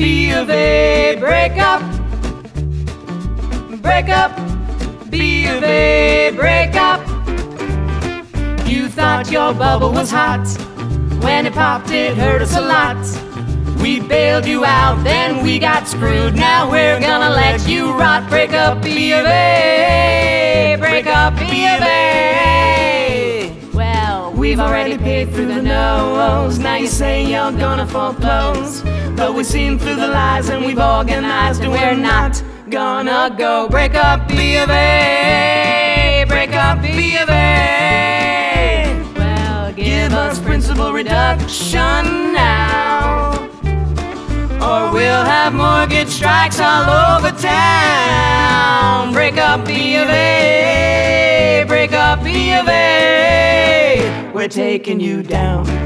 B of A, break up. Break up. B of A, break up. You thought your bubble was hot. When it popped, it hurt us a lot. We bailed you out, then we got screwed. Now we're gonna let you rot. Break up, B of A. Break up, B of A. Well, we've already paid through the nose. Now you say you're gonna foreclose. But we've seen through the lies and we've organized, and we're not gonna go. Break up, B of A. Break up, B of A. Well, give us principal reduction now, or we'll have mortgage strikes all over town. Break up, B of A. Break up, B of A. We're taking you down.